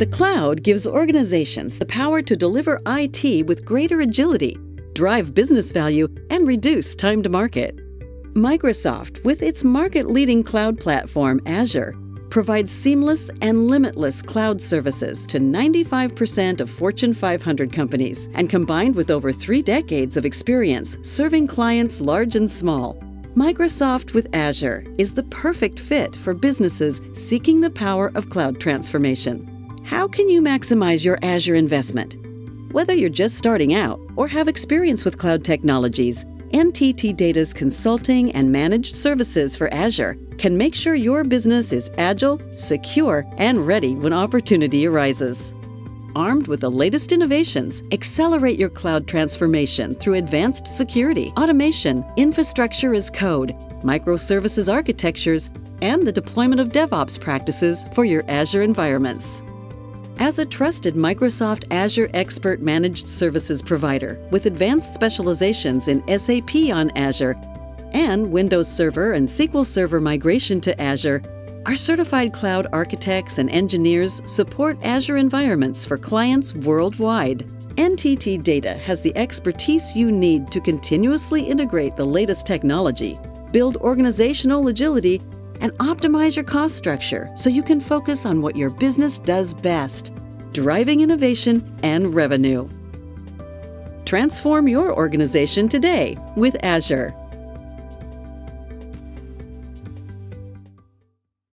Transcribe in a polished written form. The cloud gives organizations the power to deliver IT with greater agility, drive business value, and reduce time to market. Microsoft, with its market-leading cloud platform, Azure, provides seamless and limitless cloud services to 95% of Fortune 500 companies, and combined with over 3 decades of experience serving clients large and small, Microsoft with Azure is the perfect fit for businesses seeking the power of cloud transformation. How can you maximize your Azure investment? Whether you're just starting out or have experience with cloud technologies, NTT DATA's consulting and managed services for Azure can make sure your business is agile, secure, and ready when opportunity arises. Armed with the latest innovations, accelerate your cloud transformation through advanced security, automation, infrastructure as code, microservices architectures, and the deployment of DevOps practices for your Azure environments. As a trusted Microsoft Azure Expert Managed Services provider with advanced specializations in SAP on Azure and Windows Server and SQL Server migration to Azure, our certified cloud architects and engineers support Azure environments for clients worldwide. NTT DATA has the expertise you need to continuously integrate the latest technology, build organizational agility, and optimize your cost structure so you can focus on what your business does best, driving innovation and revenue. Transform your organization today with Azure.